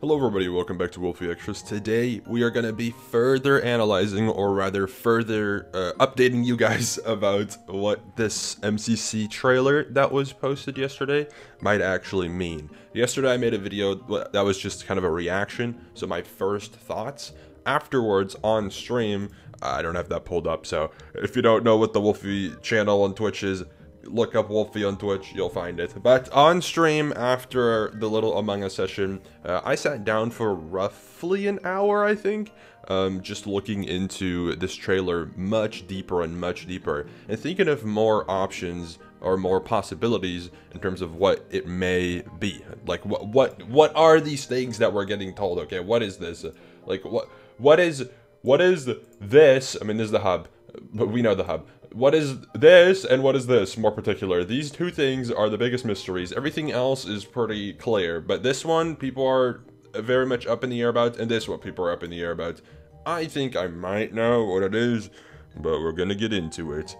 Hello everybody, welcome back to Wolfie Extras. Today we are going to be further analyzing, or rather further updating you guys about what this MCC trailer that was posted yesterday might actually mean. Yesterday I made a video that was just kind of a reaction, so my first thoughts. Afterwards on stream, I don't have that pulled up, so if you don't know what the Wolfie channel on Twitch is, look up Wolfie on Twitch, you'll find it. But on stream, after the little Among Us session, I sat down for roughly an hour, I think, just looking into this trailer much deeper, and thinking of more options or more possibilities in terms of what it may be. Like, what are these things that we're getting told? Okay, what is this? Like, what is this? I mean, this is the hub, but we know the hub. What is this and what is this, more particular? These two things are the biggest mysteries. Everything else is pretty clear, but this one people are very much up in the air about, and this one people are up in the air about. I think I might know what it is, but we're gonna get into it.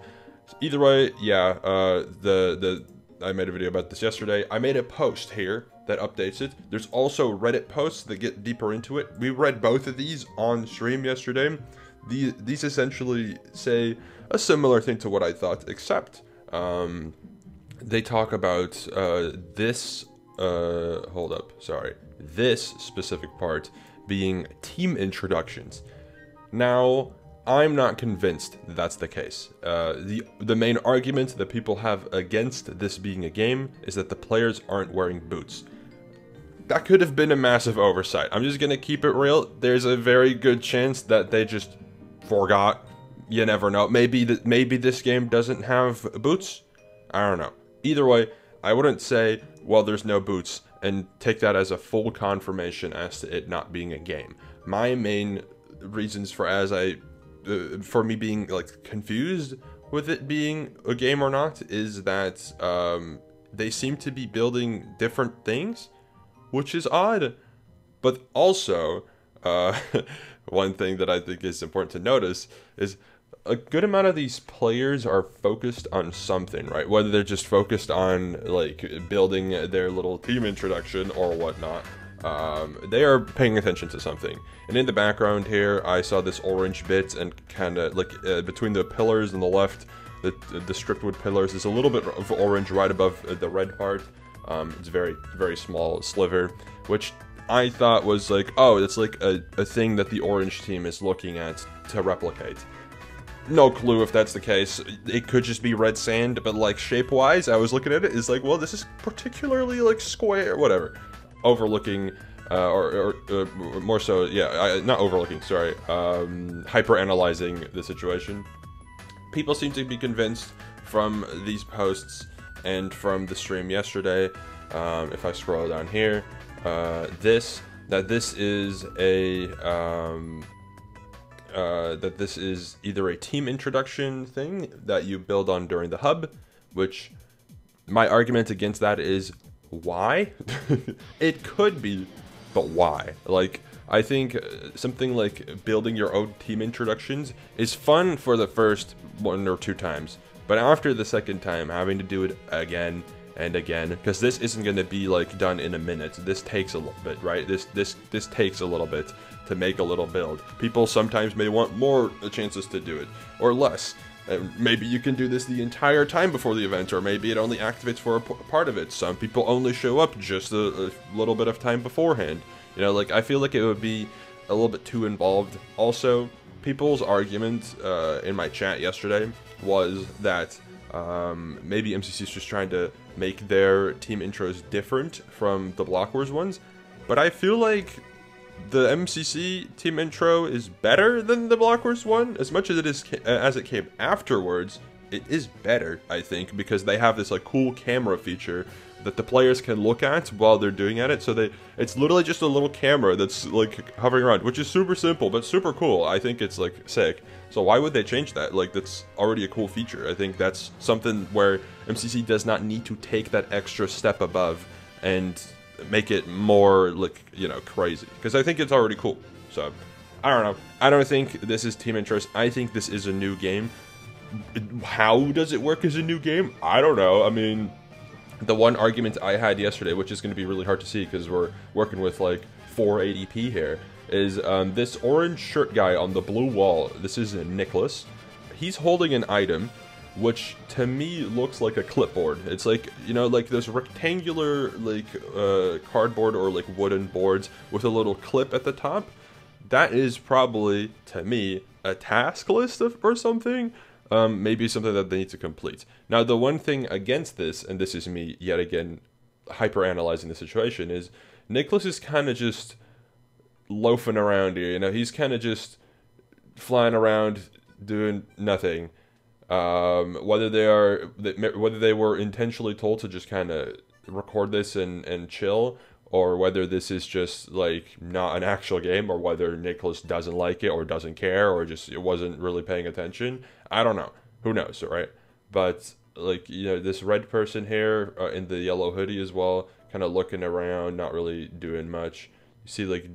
Either way, yeah, I made a video about this yesterday. I made a post here that updates it. There's also Reddit posts that get deeper into it. We read both of these on stream yesterday. These essentially say a similar thing to what I thought, except they talk about this specific part being team introductions. Now, I'm not convinced that that's the case. The main argument that people have against this being a game is that the players aren't wearing boots. That could have been a massive oversight. I'm just gonna keep it real. There's a very good chance that they just forgot. You never know. Maybe this game doesn't have boots. I don't know. Either way, I wouldn't say, well, there's no boots, and take that as a full confirmation as to it not being a game. My main reasons for me being like confused with it being a game or not is that they seem to be building different things, which is odd. But also, one thing that I think is important to notice is a good amount of these players are focused on something, right? Whether they're just focused on like building their little team introduction or whatnot, they are paying attention to something. And in the background here, I saw this orange bit, and kind of like between the pillars on the left, the stripped wood pillars, there's a little bit of orange right above the red part. It's very, very small sliver, which I thought was like, oh, it's like a thing that the orange team is looking at to replicate. No clue if that's the case. It could just be red sand, but like shape-wise, I was looking at it, it's like, well, this is particularly like square, whatever. Overlooking, or more so, yeah, not overlooking, sorry, hyper-analyzing the situation. People seem to be convinced from these posts and from the stream yesterday, if I scroll down here, that this is either a team introduction thing that you build on during the hub, which my argument against that is, why? It could be, but why? Like, I think something like building your own team introductions is fun for the first 1 or 2 times. But after the second time, having to do it again and again, because this isn't going to be like done in a minute. This takes a little bit, right? This takes a little bit to make a little build. People sometimes may want more chances to do it, or less. Maybe you can do this the entire time before the event, or maybe it only activates for a part of it. Some people only show up just a little bit of time beforehand. You know, like, I feel like it would be a little bit too involved. Also, people's argument in my chat yesterday was that maybe MCC is just trying to make their team intros different from the Block Wars ones, but I feel like the MCC team intro is better than the Block Wars one. As much as it is as it came afterwards, it is better, I think, because they have this like cool camera feature that the players can look at while they're doing at it. So it's literally just a little camera that's like hovering around, which is super simple, but super cool. I think it's like sick. So why would they change that? Like, that's already a cool feature. I think that's something where MCC does not need to take that extra step above and make it more like, you know, crazy. Because I think it's already cool. So I don't know. I don't think this is team interest. I think this is a new game. How does it work as a new game? I don't know. I mean, the one argument I had yesterday, which is going to be really hard to see because we're working with like 480p here, is this orange shirt guy on the blue wall. This is Nicholas. He's holding an item, which to me looks like a clipboard. It's like, you know, like those rectangular, like, cardboard or like wooden boards with a little clip at the top. That is probably, to me, a task list or something. Maybe something that they need to complete. Now, the one thing against this, and this is me yet again hyper-analyzing the situation, is Nicholas is kind of just loafing around here. You know, he's kind of just flying around doing nothing. Whether they were intentionally told to just kind of record this and chill, or whether this is just like not an actual game, or whether Nicholas doesn't like it or doesn't care or just it wasn't really paying attention. I don't know. Who knows, right? But like, you know, this red person here in the yellow hoodie as well, kind of looking around, not really doing much. You see like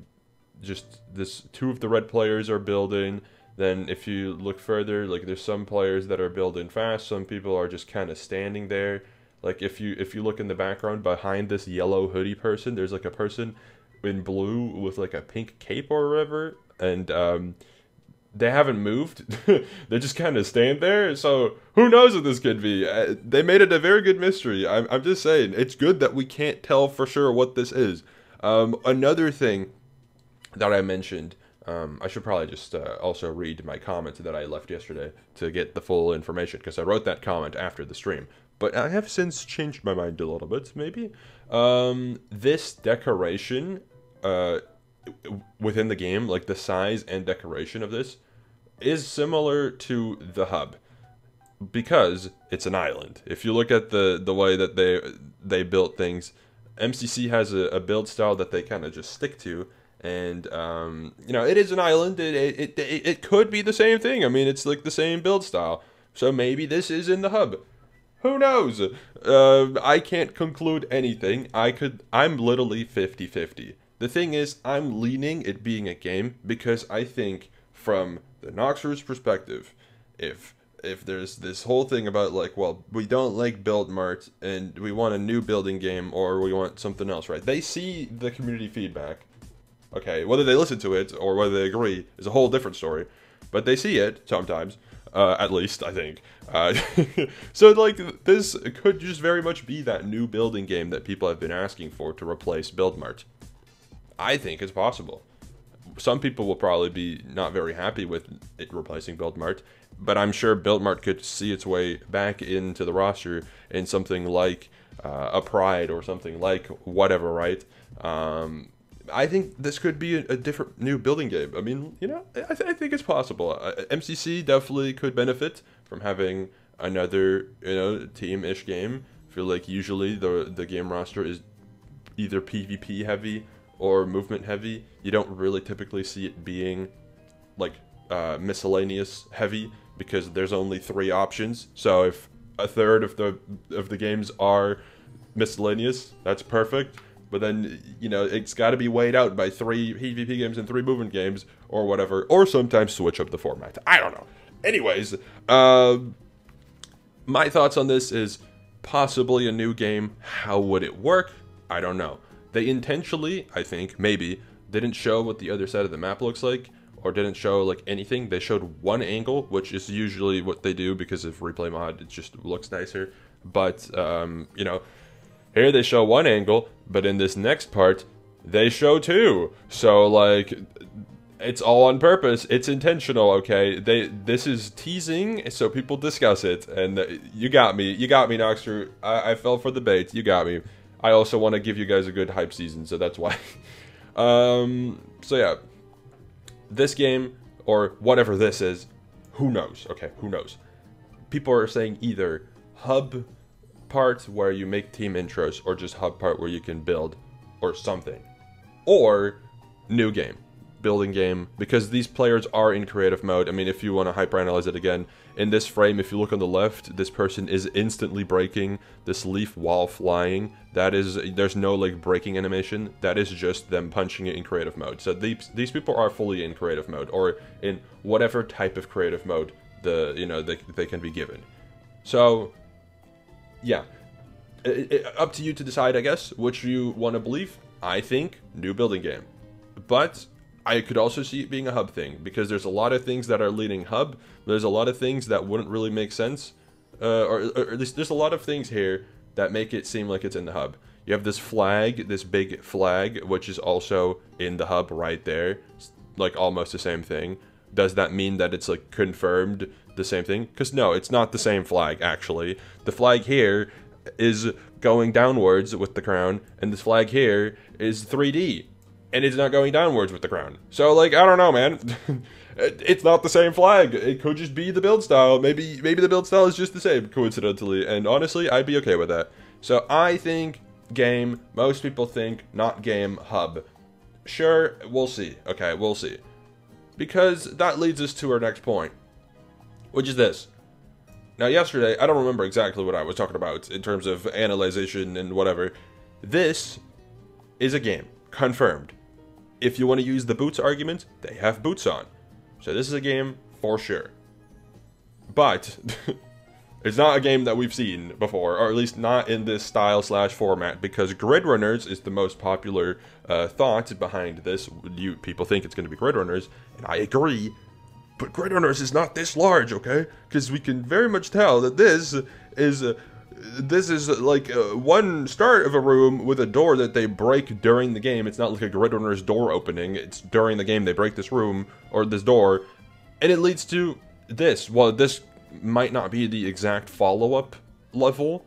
just this, two of the red players are building. Then if you look further, like there's some players that are building fast. Some people are just kind of standing there. Like if you look in the background behind this yellow hoodie person, there's like a person in blue with like a pink cape or whatever, and they haven't moved. They just kind of stand there. So who knows what this could be? They made it a very good mystery. I'm just saying, it's good that we can't tell for sure what this is. Another thing that I mentioned. I should probably just also read my comment that I left yesterday to get the full information, because I wrote that comment after the stream. But I have since changed my mind a little bit, maybe. This decoration within the game, like the size and decoration of this, is similar to the hub, because it's an island. If you look at the way that they built things, MCC has a build style that they kind of just stick to. And, you know, it is an island. It could be the same thing. I mean, it's like the same build style. So maybe this is in the hub. Who knows? I can't conclude anything. I'm literally 50-50. The thing is, I'm leaning it being a game, because I think from the Noxer's perspective, if there's this whole thing about like, well, we don't like Build Mart and we want a new building game, or we want something else, right? They see the community feedback. Okay, whether they listen to it or whether they agree is a whole different story, but they see it sometimes, at least, I think. So, like, this could just very much be that new building game that people have been asking for to replace Build Mart. I think it's possible. Some people will probably be not very happy with it replacing Build Mart, but I'm sure Build Mart could see its way back into the roster in something like a Pride or something like whatever, right? I think this could be a different new building game. I mean, you know, I think it's possible. MCC definitely could benefit from having another, you know, team-ish game. I feel like usually the game roster is either PvP heavy or movement heavy. You don't really typically see it being like miscellaneous heavy, because there's only three options. So if a third of the games are miscellaneous, that's perfect. But then, you know, it's got to be weighed out by three PvP games and three movement games or whatever. Or sometimes switch up the format. I don't know. Anyways, my thoughts on this is possibly a new game. How would it work? I don't know. They intentionally, I think, maybe, didn't show what the other side of the map looks like. Or didn't show, like, anything. They showed one angle, which is usually what they do because of replay mod. It just looks nicer. But, you know, here they show one angle, but in this next part, they show two. So, like, it's all on purpose. It's intentional, okay? This is teasing, so people discuss it. And you got me. You got me, Noxer. I fell for the bait. You got me. I also want to give you guys a good hype season, so that's why. So, yeah. This game, or whatever this is, who knows? Okay, who knows? People are saying either hub part where you make team intros, or just hub part where you can build, or something, or new game, building game, because these players are in creative mode. I mean, if you want to hyperanalyze it again, in this frame, if you look on the left, this person is instantly breaking this leaf while flying. That is, there's no like breaking animation. That is just them punching it in creative mode. So these people are fully in creative mode, or in whatever type of creative mode they can be given. So. Yeah, up to you to decide, I guess, which you want to believe. I think new building game. But I could also see it being a hub thing, because there's a lot of things that are leading hub. There's a lot of things that wouldn't really make sense. Or at least there's a lot of things here that make it seem like it's in the hub. You have this flag, this big flag, which is also in the hub right there. It's like almost the same thing. Does that mean that it's like confirmed the same thing? Because no, it's not the same flag, actually. The flag here is going downwards with the crown, and this flag here is 3D. And it's not going downwards with the crown. So, like, I don't know, man. It's not the same flag. It could just be the build style. Maybe the build style is just the same, coincidentally. And honestly, I'd be okay with that. So I think game. Most people think not game, hub. Sure, we'll see. Okay, we'll see. Because that leads us to our next point, which is this. Now, yesterday, I don't remember exactly what I was talking about in terms of analyzation and whatever. This is a game. Confirmed. If you want to use the boots argument, they have boots on. So this is a game for sure. But it's not a game that we've seen before, or at least not in this style slash format, because Grid Runners is the most popular thought behind this. People think it's going to be Grid Runners, and I agree, but Grid Runners is not this large, okay? Because we can very much tell that this is like one start of a room with a door that they break during the game. It's not like a Grid Runner's door opening. It's during the game they break this room, or this door, and it leads to this. Well, this might not be the exact follow-up level,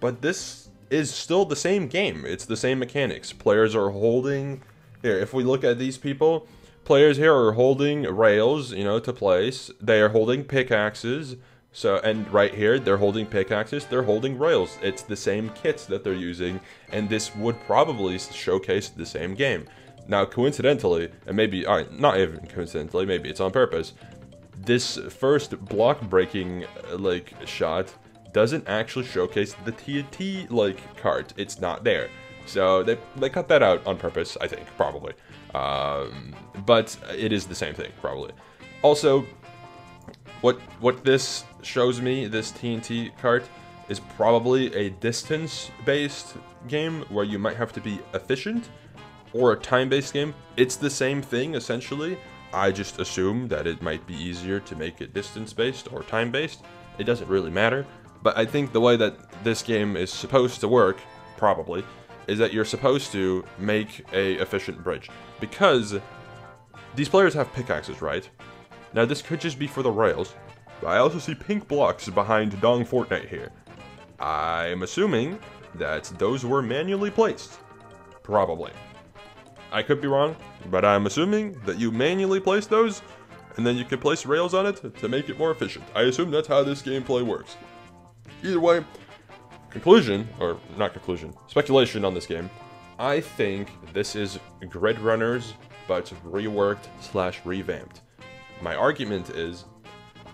but this is still the same game. It's the same mechanics. Players are holding... Here, if we look at these people, players here are holding rails, you know, to place. They are holding pickaxes. So, and right here, they're holding pickaxes, they're holding rails. It's the same kits that they're using, and this would probably showcase the same game. Now, coincidentally, and maybe, not even coincidentally, maybe it's on purpose, this first block-breaking, like, shot doesn't actually showcase the TNT, like, cart. It's not there. So, they cut that out on purpose, I think, probably. But it is the same thing, probably. Also, what this shows me, this TNT cart, is probably a distance-based game where you might have to be efficient, or a time-based game. It's the same thing, essentially. I just assume that it might be easier to make it distance-based or time-based. It doesn't really matter. But I think the way that this game is supposed to work, probably, is that you're supposed to make a efficient bridge. Because these players have pickaxes, right? Now, this could just be for the rails, but I also see pink blocks behind Dong Fortnite here. I'm assuming that those were manually placed. Probably. I could be wrong, but I'm assuming that you manually place those, and then you can place rails on it to make it more efficient. I assume that's how this gameplay works. Either way, conclusion, or not conclusion, speculation on this game. I think this is Grid Runners, but reworked slash revamped. My argument is,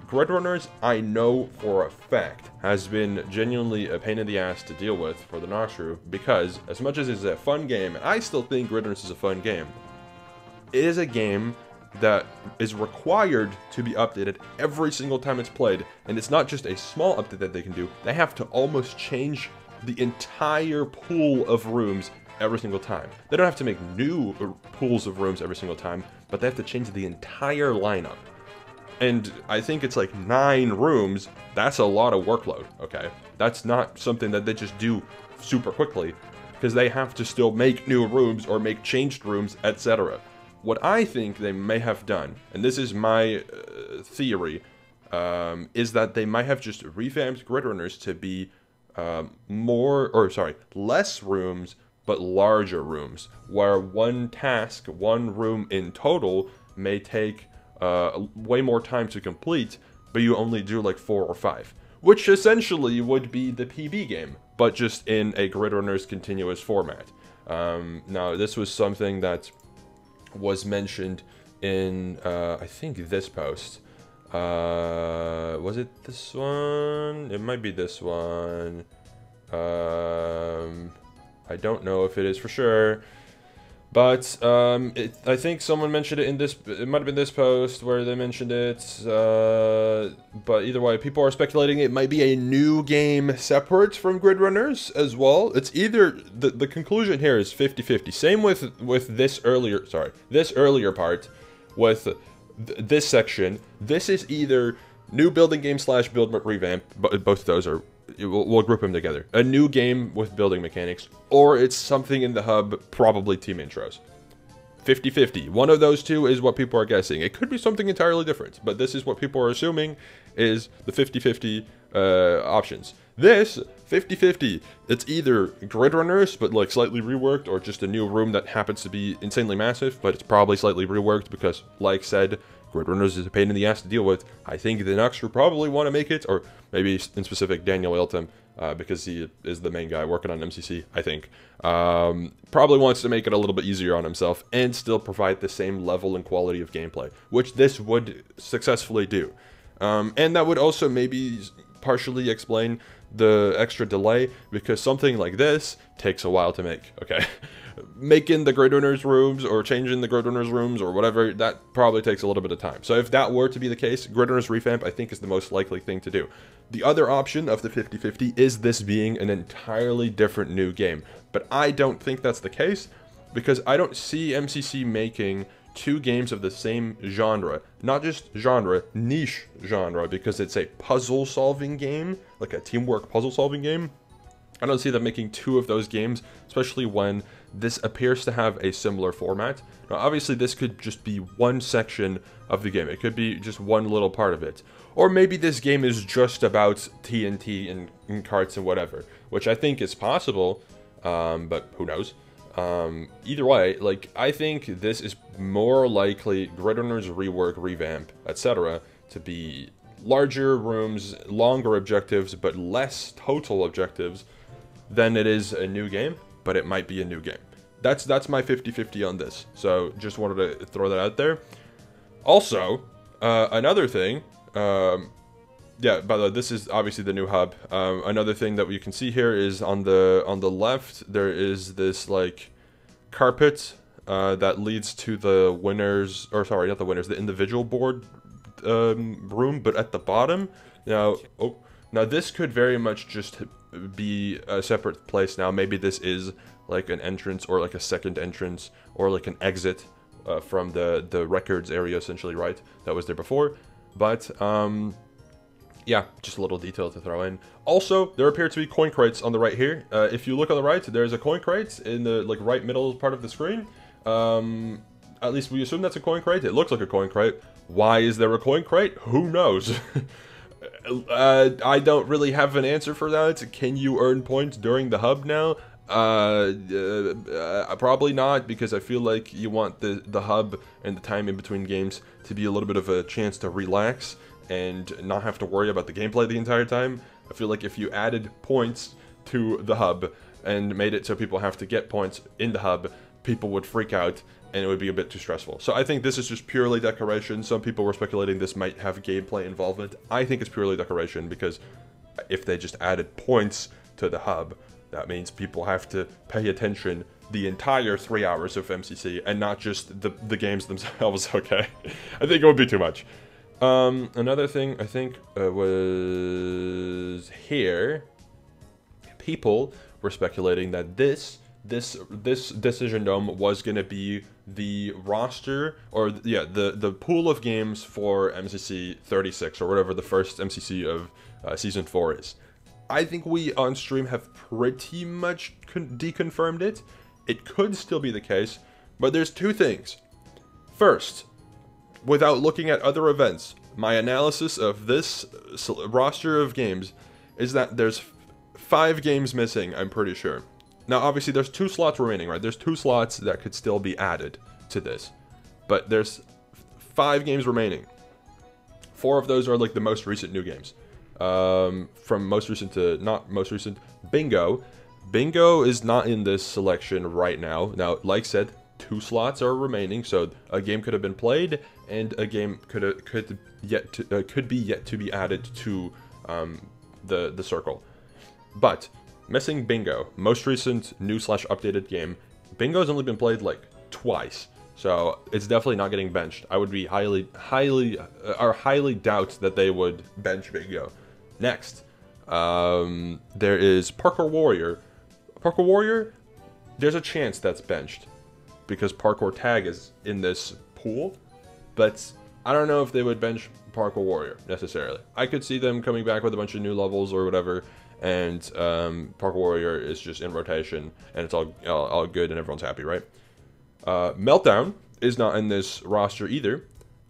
Grid Runners, I know for a fact, has been genuinely a pain in the ass to deal with for the Nox crew, because as much as it's a fun game, and I still think Grid Runners is a fun game, it is a game that is required to be updated every single time it's played, and it's not just a small update that they can do, they have to almost change the entire pool of rooms every single time. They don't have to make new pools of rooms every single time, but they have to change the entire lineup. And I think it's like 9 rooms. That's a lot of workload, okay? That's not something that they just do super quickly, because they have to still make new rooms or make changed rooms, etc. What I think they may have done, and this is my theory, is that they might have just revamped Grid Runners to be less rooms, but larger rooms, where one task, one room in total, may take way more time to complete, but you only do like 4 or 5, which essentially would be the PB game, but just in a Grid Runners continuous format. Now, this was something that was mentioned in, I think, this post. Was it this one? It might be this one. I don't know if it is for sure. But I think someone mentioned it in this. It might have been this post where they mentioned it. But either way, people are speculating it might be a new game separate from Grid Runners as well. It's either the conclusion here is 50-50. Same with this earlier. Sorry, this earlier part with this section. This is either new building game slash build revamp. But both of those are. We'll group them together. A new game with building mechanics, or it's something in the hub, probably team intros. 50-50. One of those two is what people are guessing. It could be something entirely different, but this is what people are assuming is the 50-50 options. This, 50-50, it's either Grid Runners, but like slightly reworked, or just a new room that happens to be insanely massive, but it's probably slightly reworked because, like said, Grid Runners is a pain in the ass to deal with. I think the Nox will probably want to make it, or maybe in specific Daniel Eltham, because he is the main guy working on MCC, I think. Probably wants to make it a little bit easier on himself and still provide the same level and quality of gameplay, which this would successfully do. And that would also maybe partially explain the extra delay, because something like this takes a while to make, okay? Making the Grid Runners rooms or changing the Grid Runners rooms or whatever, that probably takes a little bit of time. So if that were to be the case, Grid Runners revamp, I think, is the most likely thing to do. The other option of the 50-50 is this being an entirely different new game. But I don't think that's the case, because I don't see MCC making two games of the same genre. Not just genre, niche genre, because it's a puzzle-solving game, like a teamwork puzzle-solving game. I don't see them making two of those games, especially when this appears to have a similar format. Now, obviously, this could just be one section of the game. It could be just one little part of it. Or maybe this game is just about TNT and carts and whatever, which I think is possible, but who knows. Either way, like, I think this is more likely Grid Runners rework, revamp, etc. to be larger rooms, longer objectives, but less total objectives than it is a new game. But it might be a new game. That's my 50-50 on this. So just wanted to throw that out there. Also, another thing, yeah, by the way, this is obviously the new hub. Another thing that we can see here is on the left there is this like carpet that leads to the winners, or sorry, not the winners, the individual board room, but at the bottom. Now, now this could very much just be a separate place now. Maybe this is like an entrance or like a second entrance or like an exit from the records area, essentially, right? That was there before. But yeah, just a little detail to throw in. Also, there appear to be coin crates on the right here. If you look on the right, there's a coin crate in the like right middle part of the screen. At least we assume that's a coin crate. It looks like a coin crate. Why is there a coin crate? Who knows? I don't really have an answer for that. Can you earn points during the hub now? Probably not, because I feel like you want the hub and the time in between games to be a little bit of a chance to relax and not have to worry about the gameplay the entire time. I feel like if you added points to the hub and made it so people have to get points in the hub, people would freak out and it would be a bit too stressful. So I think this is just purely decoration. Some people were speculating this might have gameplay involvement. I think it's purely decoration, because if they just added points to the hub, that means people have to pay attention the entire 3 hours of MCC and not just the games themselves, okay? I think it would be too much. Another thing I think was here. People were speculating that this decision dome was going to be the roster, or yeah, the pool of games for MCC 36, or whatever the first MCC of season 4 is. I think we on stream have pretty much deconfirmed it. It could still be the case, but there's two things. First, without looking at other events, my analysis of this roster of games is that there's 5 games missing, I'm pretty sure. Now, obviously, there's 2 slots remaining, right? There's 2 slots that could still be added to this. But there's 5 games remaining. 4 of those are, like, the most recent new games. From most recent to not most recent. Bingo. Bingo is not in this selection right now. Now, like said, 2 slots are remaining, so a game could have been played, and a game could be yet to be added to the circle. But missing Bingo, most recent new / updated game. Bingo's only been played like twice. So it's definitely not getting benched. I would be highly doubt that they would bench Bingo. Next, there is Parkour Warrior. Parkour Warrior, there's a chance that's benched because Parkour Tag is in this pool, but I don't know if they would bench Parkour Warrior necessarily. I could see them coming back with a bunch of new levels or whatever, and Parkour Warrior is just in rotation, and it's all good and everyone's happy, right? Meltdown is not in this roster either.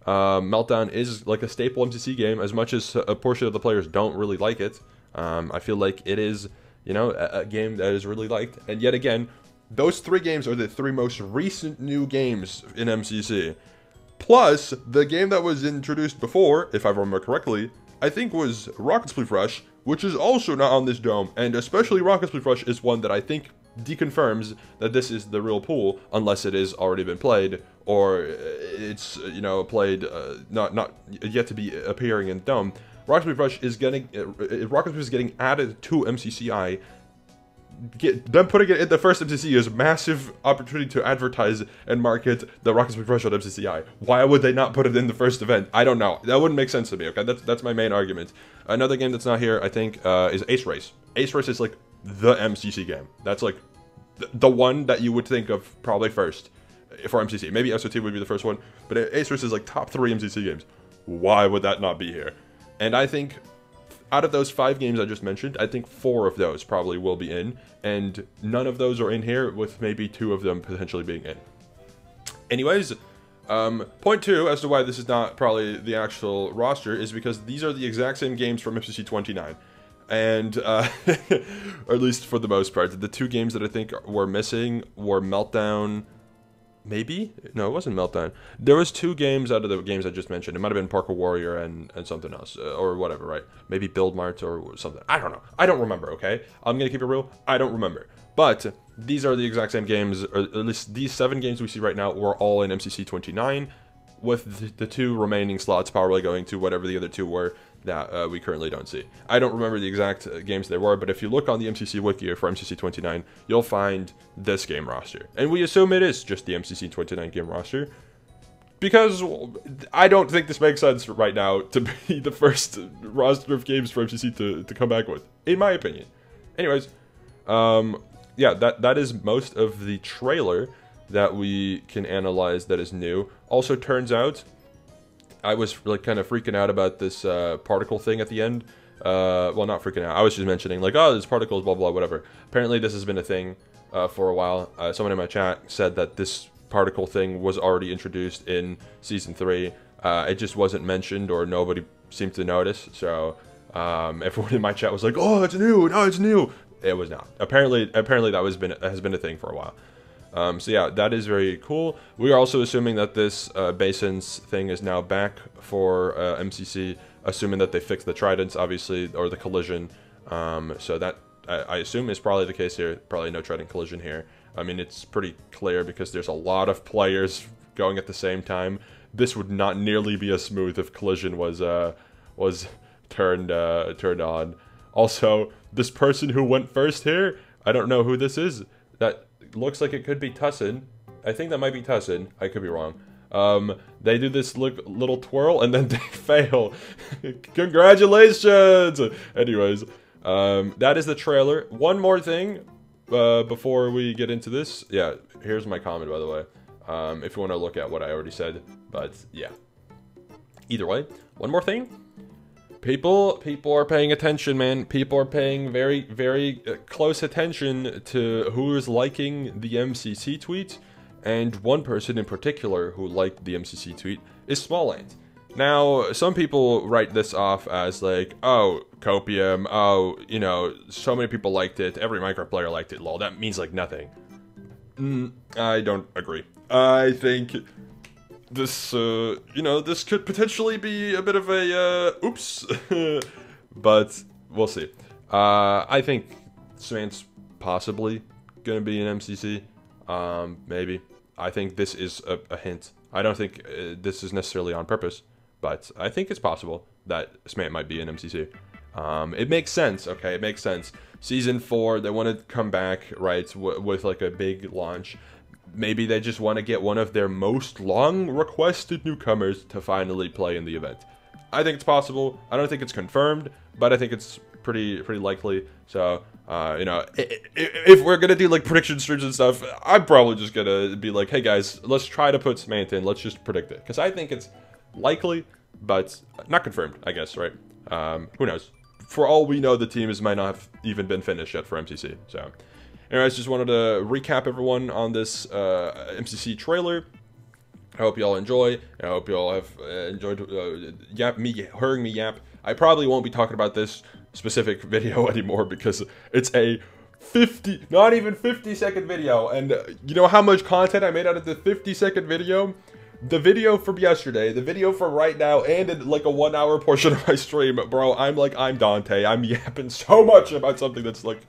Meltdown is like a staple MCC game, as much as a portion of the players don't really like it. I feel like it is, you know, a game that is really liked. And yet again, those three games are the three most recent new games in MCC. Plus, the game that was introduced before, if I remember correctly, I think was Rocket Splash Rush, which is also not on this dome. And especially Rocket Splash Rush is one that I think deconfirms that this is the real pool, unless it is already been played, or it's, you know, played not yet to be appearing in dome. Rocket Splash Rush is getting Rocket Splash is getting added to MCCI. Them putting it in the first MCC is a massive opportunity to advertise and market the Rocket Splash Rush on MCCI. Why would they not put it in the first event? I don't know. That wouldn't make sense to me. Okay, that's my main argument. Another game that's not here, I think, is Ace Race. Ace Race is like the MCC game. That's like the one that you would think of probably first for MCC. Maybe SOT would be the first one, but Ace Race is like top 3 MCC games. Why would that not be here? And I think out of those 5 games I just mentioned, I think 4 of those probably will be in, and none of those are in here, with maybe 2 of them potentially being in. Anyways, point 2 as to why this is not probably the actual roster is because these are the exact same games from MCC 29. And, or at least for the most part, the 2 games that I think were missing were Meltdown, maybe? No, it wasn't Meltdown. There was 2 games out of the games I just mentioned. It might have been Parkour Warrior and something else, or whatever, right? Maybe Build Mart or something. I don't know. I don't remember, okay? I'm gonna keep it real. I don't remember. But these are the exact same games, or at least these 7 games we see right now were all in MCC 29, with the 2 remaining slots probably going to whatever the other 2 were that we currently don't see. I don't remember the exact games they were, but if you look on the MCC wiki for MCC 29, you'll find this game roster. And we assume it is just the MCC 29 game roster, because I don't think this makes sense right now to be the first roster of games for MCC to come back with, in my opinion. Anyways, yeah, that is most of the trailer that we can analyze that is new. Also, turns out I was like kind of freaking out about this particle thing at the end. Well, not freaking out. I was just mentioning like, oh, there's particles, blah, blah, whatever. Apparently this has been a thing for a while. Someone in my chat said that this particle thing was already introduced in Season 3. It just wasn't mentioned, or nobody seemed to notice. So everyone in my chat was like, oh, it's new. No, it's new. It was not. Apparently that has been a thing for a while. So yeah, that is very cool. We are also assuming that this Basin's thing is now back for MCC, assuming that they fixed the tridents, obviously, or the collision. So that, I assume, is probably the case here. Probably no trident collision here. I mean, it's pretty clear because there's a lot of players going at the same time. This would not nearly be as smooth if collision was turned on. Also, this person who went first here, I don't know who this is. That looks like it could be Tussin. I think that might be Tussin. I could be wrong. They do this little twirl and then they fail. Congratulations! Anyways, that is the trailer. One more thing before we get into this. Yeah, here's my comment, by the way, if you want to look at what I already said. But yeah, either way, one more thing. People are paying attention, man. People are paying very, very close attention to who is liking the MCC tweet, and one person in particular who liked the MCC tweet is Smallant. Now, some people write this off as like, oh, copium, oh, you know, so many people liked it, every micro player liked it, lol, that means like nothing. I don't agree. I think this, you know, this could potentially be a bit of a, oops, but we'll see. I think Smant's possibly gonna be in MCC, maybe. I think this is a hint. I don't think this is necessarily on purpose, but I think it's possible that Smant might be in MCC. It makes sense, okay, it makes sense. Season 4, they want to come back, right, with like a big launch. Maybe they just want to get one of their most long-requested newcomers to finally play in the event. I think it's possible. I don't think it's confirmed, but I think it's pretty likely. So, you know, if we're going to do, like, prediction streams and stuff, I'm probably just going to be like, hey, guys, let's try to put Smallant in. Let's just predict it. Because I think it's likely, but not confirmed, I guess, right? Who knows? For all we know, the team might not have even been finished yet for MCC, so... Anyways, just wanted to recap everyone on this MCC trailer. I hope you all enjoy. I hope you all have enjoyed hearing me yap. I probably won't be talking about this specific video anymore because it's a not even 50-second video. And you know how much content I made out of the 50-second video? The video from yesterday, the video from right now, and like a 1-hour portion of my stream, bro. I'm Dante. I'm yapping so much about something that's like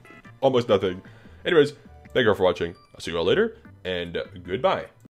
almost nothing. Anyways, thank you all for watching. I'll see you all later, and goodbye.